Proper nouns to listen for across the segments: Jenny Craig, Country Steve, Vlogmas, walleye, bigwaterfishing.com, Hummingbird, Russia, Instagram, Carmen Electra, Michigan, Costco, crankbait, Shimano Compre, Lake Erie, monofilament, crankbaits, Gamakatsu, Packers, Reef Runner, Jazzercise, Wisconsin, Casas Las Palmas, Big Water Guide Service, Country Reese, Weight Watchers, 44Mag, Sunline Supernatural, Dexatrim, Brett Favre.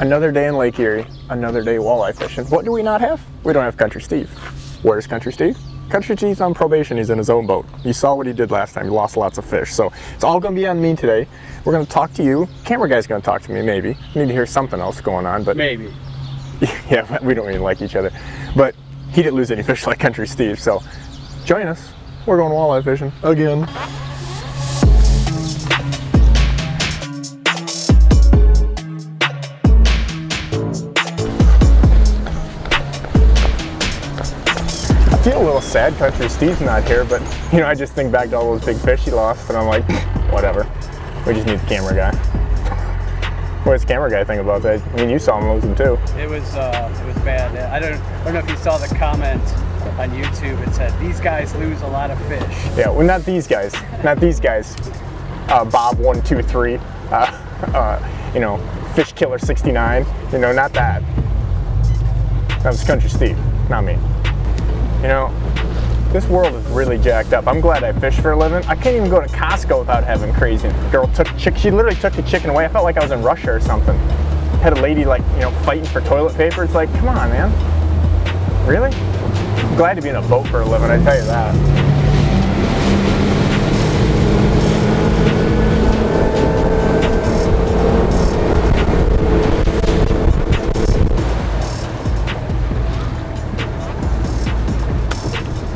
Another day in Lake Erie, another day walleye fishing. What do we not have? We don't have Country Steve. Where's Country Steve? Country Steve's on probation, he's in his own boat. You saw what he did last time, he lost lots of fish. So it's all gonna be on me today. We're gonna talk to you. Camera guy's gonna talk to me, maybe. I need to hear something else going on, but. Maybe. Yeah, but we don't even like each other. But he didn't lose any fish like Country Steve, so join us. We're going walleye fishing again. I feel a little sad Country Steve's not here, but you know, I just think back to all those big fish he lost and I'm like, whatever. We just need the camera guy. What does the camera guy think about that? I mean, you saw him lose him too. It was bad. I don't know if you saw the comment on YouTube. It said, these guys lose a lot of fish. Yeah, well, not these guys. Not these guys. Bob123, you know, Fish Killer 69. You know, not that. That was Country Steve, not me. You know, this world is really jacked up. I'm glad I fish for a living. I can't even go to Costco without having crazy. Girl took chick. She literally took the chicken away. I felt like I was in Russia or something. Had a lady like, you know, fighting for toilet paper. It's like, come on, man. Really? I'm glad to be in a boat for a living, I tell you that.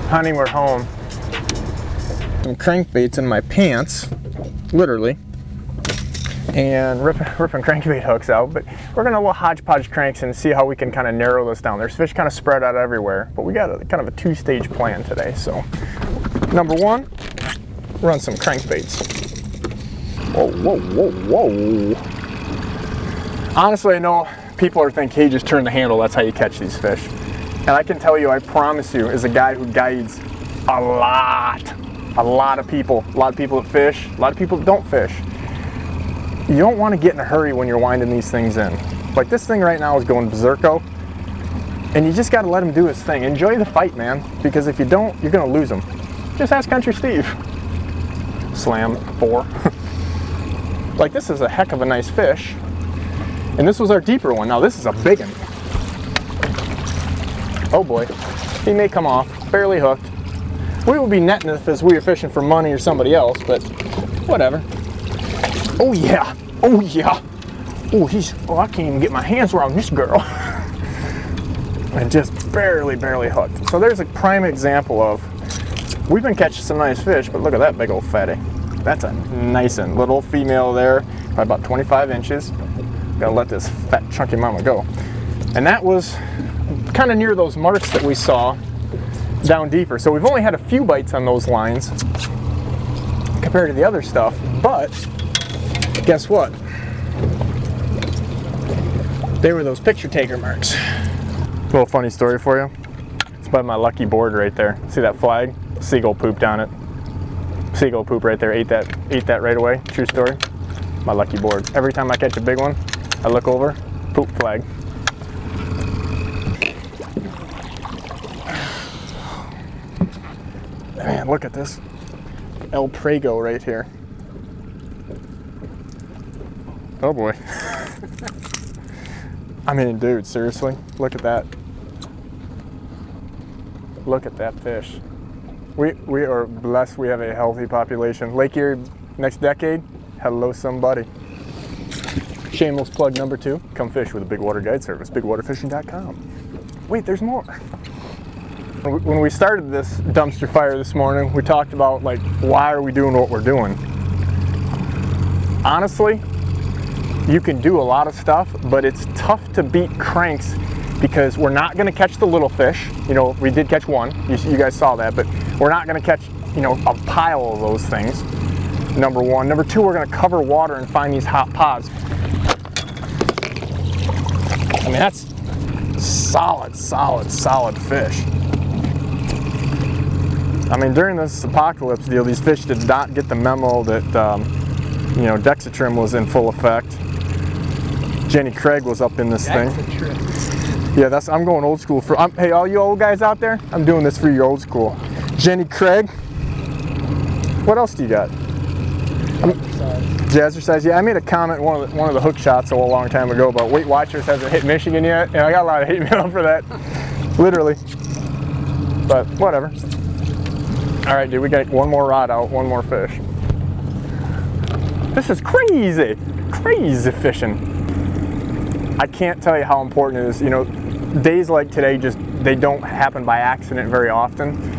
Honey, we're home. Some crankbaits in my pants, literally, and ripping crankbait hooks out, but we're gonna little hodgepodge cranks and see how we can kind of narrow this down. There's fish kind of spread out everywhere, but we got a, kind of a two-stage plan today. So number one, run some crankbaits. Whoa, whoa, whoa, whoa. Honestly, I know people are thinking, hey, just turn the handle, that's how you catch these fish. And I can tell you, I promise you, as a guy who guides a lot of people, a lot of people that fish, a lot of people that don't fish, you don't want to get in a hurry when you're winding these things in. Like this thing right now is going berserko, and you just got to let him do his thing. Enjoy the fight, man, because if you don't, you're going to lose him. Just ask Country Steve. Slam 4. Like this is a heck of a nice fish, and this was our deeper one. Now this is a big one. Oh boy, he may come off, barely hooked. We would be netting if as we were fishing for money or somebody else, but whatever. Oh yeah, oh yeah. Oh, he's, oh, I can't even get my hands around this girl. And just barely hooked. So there's a prime example of, we've been catching some nice fish, but look at that big old fatty. That's a nice one, little female there, probably about 25 inches. Gotta let this fat chunky mama go. And that was kind of near those marks that we saw down deeper. So we've only had a few bites on those lines compared to the other stuff, but guess what? They were those picture taker marks. Little funny story for you. It's by my lucky board right there. See that flag? Seagull pooped on it. Seagull poop right there, ate that right away. True story. My lucky board. Every time I catch a big one, I look over, poop flag. Man, look at this El Prego right here. Oh boy. I mean, dude, seriously, look at that. Look at that fish. We are blessed we have a healthy population. Lake Erie next decade, hello somebody. Shameless plug number 2, come fish with the Big Water Guide Service, bigwaterfishing.com. Wait, there's more. When we started this dumpster fire this morning, we talked about, like, why are we doing what we're doing? Honestly, you can do a lot of stuff, but it's tough to beat cranks because we're not going to catch the little fish. You know, we did catch one. You guys saw that, but we're not going to catch, you know, a pile of those things, number one. Number two, we're going to cover water and find these hot pods. I mean, that's solid fish. I mean, during this apocalypse deal, these fish did not get the memo that, you know, Dexatrim was in full effect. Jenny Craig was up in this Dexatrim thing. Yeah, that's, I'm going old school. Hey, all you old guys out there, I'm doing this for you old school. Jenny Craig, what else do you got? Jazzercise. Jazzercise, yeah, I made a comment one of the hook shots a long time ago about Weight Watchers hasn't hit Michigan yet, and I got a lot of hate mail for that, literally, but whatever. All right, dude, we got one more rod out, one more fish. This is crazy, crazy fishing. I can't tell you how important it is. You know, days like today, just, they don't happen by accident very often.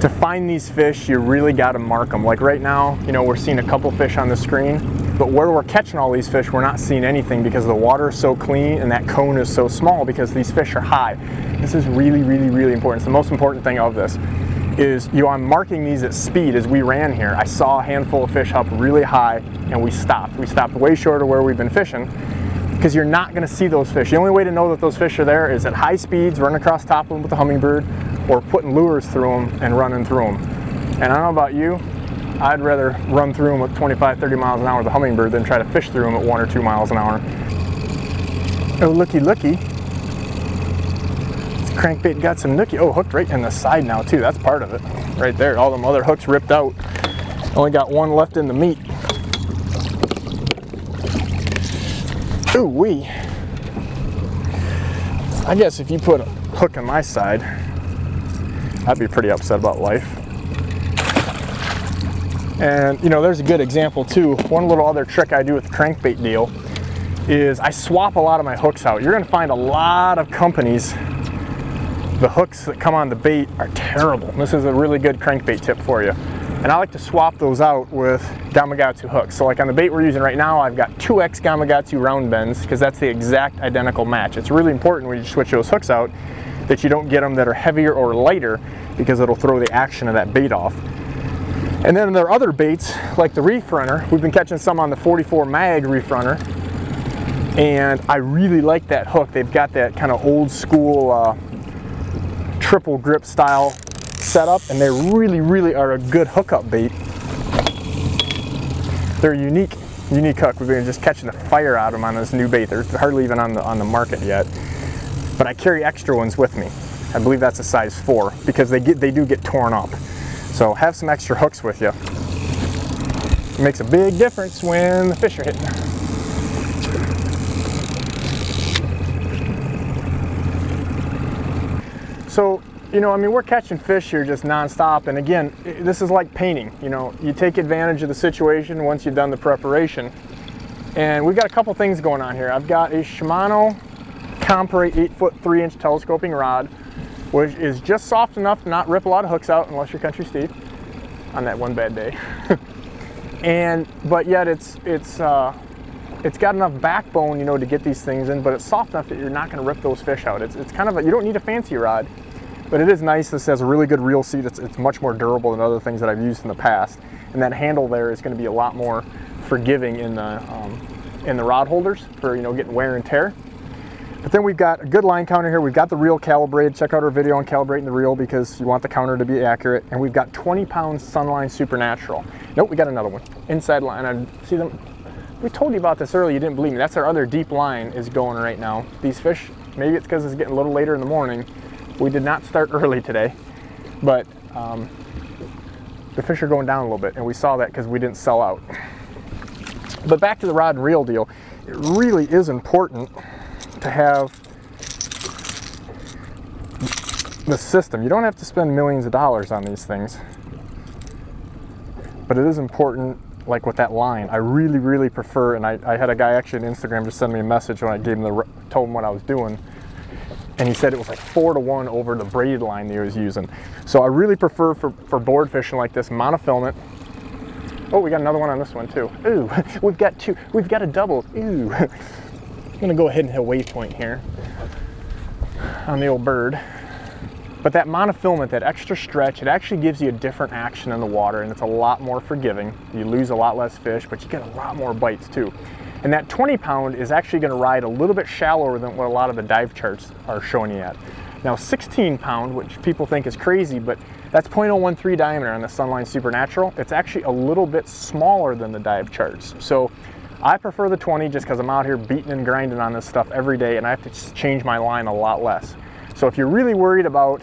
To find these fish, you really got to mark them. Like right now, you know, we're seeing a couple fish on the screen, but where we're catching all these fish, we're not seeing anything because the water is so clean and that cone is so small because these fish are high. This is really, really, really important. It's the most important thing of this is, you know, I'm marking these at speed. As we ran here, I saw a handful of fish up really high and we stopped. We stopped way short of where we've been fishing because you're not going to see those fish. The only way to know that those fish are there is at high speeds, running across top of them with the Hummingbird, or putting lures through them and running through them. And I don't know about you, I'd rather run through them at 25, 30 miles an hour with a Hummingbird than try to fish through them at 1 or 2 miles an hour. Oh, looky, looky. This crankbait got some nookie. Oh, hooked right in the side now too. That's part of it. Right there, all them other hooks ripped out. Only got one left in the meat. Ooh-wee. I guess if you put a hook on my side, I'd be pretty upset about life. And you know, there's a good example too. One little other trick I do with the crankbait deal is I swap a lot of my hooks out. You're gonna find a lot of companies, the hooks that come on the bait are terrible. And this is a really good crankbait tip for you. And I like to swap those out with Gamakatsu hooks. So like on the bait we're using right now, I've got 2X Gamakatsu round bends because that's the exact identical match. It's really important when you switch those hooks out that you don't get them that are heavier or lighter because it'll throw the action of that bait off. And then there are other baits like the Reef Runner. We've been catching some on the 44 mag Reef Runner, and I really like that hook. They've got that kind of old school triple grip style setup, and they really, really are a good hookup bait. They're unique, unique hook. We've been just catching the fire out of them on this new bait. They're hardly even on the market yet. But I carry extra ones with me. I believe that's a size 4 because they do get torn up. So have some extra hooks with you. It makes a big difference when the fish are hitting. So, you know, I mean, we're catching fish here just nonstop. And again, this is like painting. You know, you take advantage of the situation once you've done the preparation. And we've got a couple things going on here. I've got a Shimano Compre 8-foot 3-inch telescoping rod, which is just soft enough to not rip a lot of hooks out unless you're Country Steve on that one bad day. But yet it's got enough backbone, you know, to get these things in, but it's soft enough that you're not going to rip those fish out. It's kind of you don't need a fancy rod, but it is nice. This has a really good reel seat. It's much more durable than other things that I've used in the past, and that handle there is going to be a lot more forgiving in the rod holders for, you know, getting wear and tear. But then we've got a good line counter here. We've got the reel calibrated. Check out our video on calibrating the reel because you want the counter to be accurate. And we've got 20-pound Sunline Supernatural. Nope, we got another one. Inside line. I see them. We told you about this earlier. You didn't believe me. That's our other deep line is going right now. These fish, maybe it's because it's getting a little later in the morning. We did not start early today, but the fish are going down a little bit. And we saw that because we didn't sell out. But back to the rod and reel deal. It really is important to have the system. You don't have to spend millions of dollars on these things, but it is important, like with that line. I really, really prefer, and I had a guy actually on Instagram just send me a message when I gave him told him what I was doing, and he said it was like 4-to-1 over the braided line that he was using. So I really prefer for board fishing like this, monofilament. Oh, we got another one on this one too. Ooh, we've got two. We've got a double. Ooh. I'm gonna go ahead and hit a waypoint here on the old bird. But that monofilament, that extra stretch, it actually gives you a different action in the water, and it's a lot more forgiving. You lose a lot less fish, but you get a lot more bites too. And that 20-pound is actually gonna ride a little bit shallower than what a lot of the dive charts are showing you at. Now 16-pound, which people think is crazy, but that's 0.013 diameter on the Sunline Supernatural. It's actually a little bit smaller than the dive charts. So I prefer the 20 just because I'm out here beating and grinding on this stuff every day, and I have to change my line a lot less. So if you're really worried about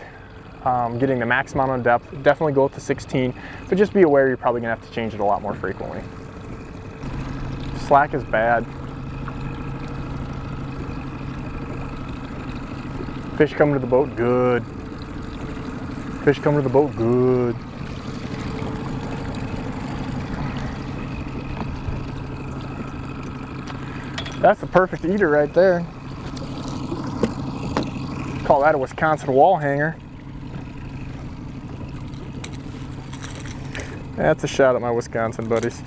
getting the max amount of depth, definitely go with the 16, but just be aware you're probably gonna have to change it a lot more frequently. slack is bad. Fish coming to the boat, good. Fish coming to the boat, good. That's the perfect eater right there. Call that a Wisconsin wall hanger. That's a shot at my Wisconsin buddies.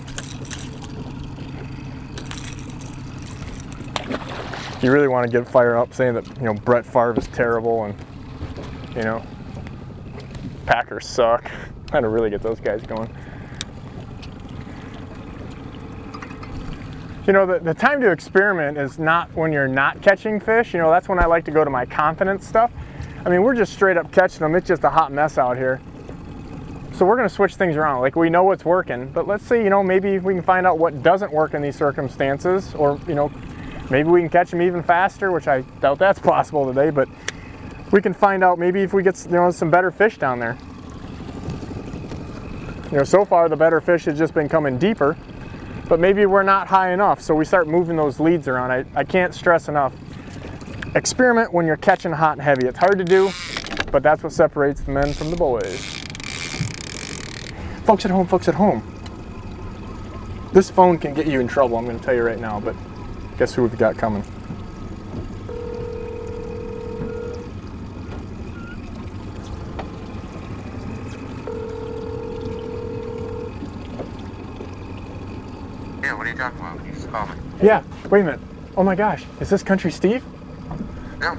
You really want to get fired up saying that, you know, Brett Favre is terrible and, you know, Packers suck. I don't really get those guys going. You know, the time to experiment is not when you're not catching fish. You know, that's when I like to go to my confidence stuff. I mean, we're just straight up catching them. It's just a hot mess out here. So we're going to switch things around. Like, we know what's working, but let's see, you know, maybe we can find out what doesn't work in these circumstances, or, you know, maybe we can catch them even faster, which I doubt that's possible today, but we can find out maybe if we get, you know, some better fish down there. You know, so far the better fish has just been coming deeper. But maybe we're not high enough, so we start moving those leads around. I can't stress enough. Experiment when you're catching hot and heavy. It's hard to do, but that's what separates the men from the boys. Folks at home, this phone can get you in trouble, I'm going to tell you right now, but guess who we've got coming? Yeah, wait a minute. Oh my gosh, is this Country Steve? Yeah.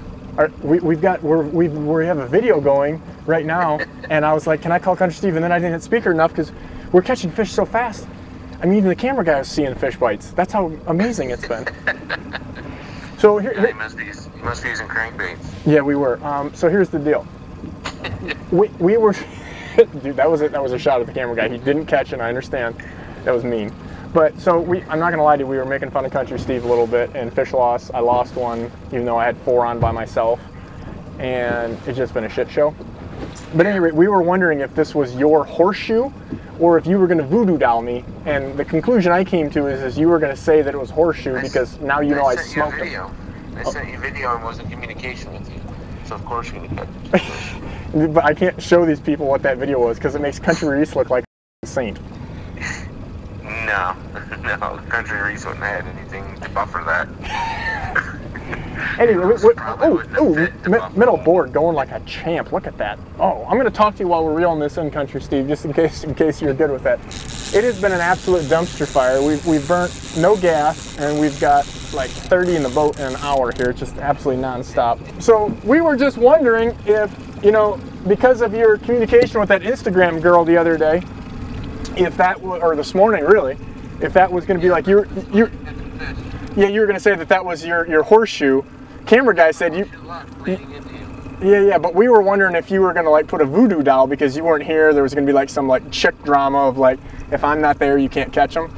We have a video going right now, and I was like, can I call Country Steve? And then I didn't hit speaker enough because we're catching fish so fast. I mean, even the camera guy was seeing fish bites. That's how amazing it's been. So here, yeah, you must be using crankbaits. Yeah, we were. So here's the deal. we were, dude, that was a shot at the camera guy. He didn't catch, and I understand. That was mean. But so I'm not gonna lie to you, we were making fun of Country Steve a little bit, and fish loss. I lost one, even though I had four on by myself, and it's just been a shit show. But anyway, we were wondering if this was your horseshoe, or if you were gonna voodoo doll me. And the conclusion I came to is you were gonna say that it was horseshoe because now you know I smoked it. I sent you a video and was in communication with you, so of course you're gonna catch it. But I can't show these people what that video was because it makes Country Reese look like a saint. No, no, Country Reese wouldn't have had anything to buffer that. Anyway, middle board going like a champ. Look at that. Oh, I'm going to talk to you while we're reeling this in, Country Steve, just in case you're good with that. It has been an absolute dumpster fire. We've burnt no gas, and we've got like 30 in the boat in an hour here. It's just absolutely nonstop. So we were just wondering if, you know, because of your communication with that Instagram girl the other day, if that was, or this morning really, if that was going to be like you were going to say that was your horseshoe. Camera guy said but we were wondering if you were going to like put a voodoo doll because you weren't here. There was going to be like some like chick drama of like, if I'm not there, you can't catch them.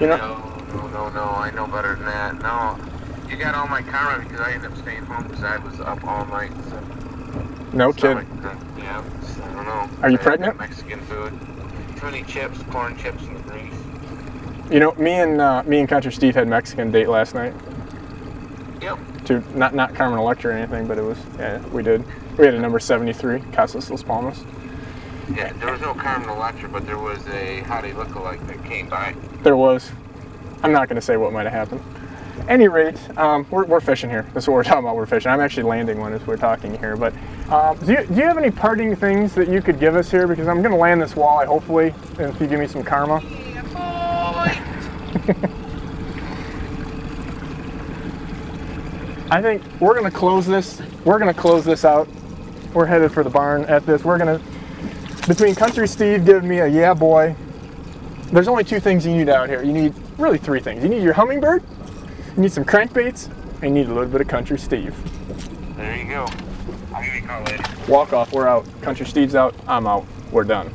You know? No, I know better than that. No, you got all my karma because I ended up staying home because I was up all night. So. No kidding. Yeah, I don't know. Are you pregnant? Mexican food. Many chips, corn chips, and the grease. You know, me and Country Steve had Mexican date last night. Yep. Dude, not Carmen Electra or anything, but it was, yeah, we did. We had a number 73, Casas Las Palmas. Yeah, there was no Carmen Electra, but there was a hottie lookalike that came by. There was. I'm not going to say what might have happened. At any rate, we're fishing here. That's what we're talking about. We're fishing. I'm actually landing one as we're talking here. But do you have any parting things that you could give us here? Because I'm going to land this walleye, hopefully, and if you give me some karma. Yeah, boy. I think we're going to close this. We're going to close this out. We're headed for the barn at this. We're going to, between Country Steve giving me a yeah, boy, there's only two things you need out here. You need really three things. You need your Hummingbird. You need some crankbaits, and you need a little bit of Country Steve. There you go. I'll give you a call later. Walk off, we're out. Country Steve's out, I'm out. We're done.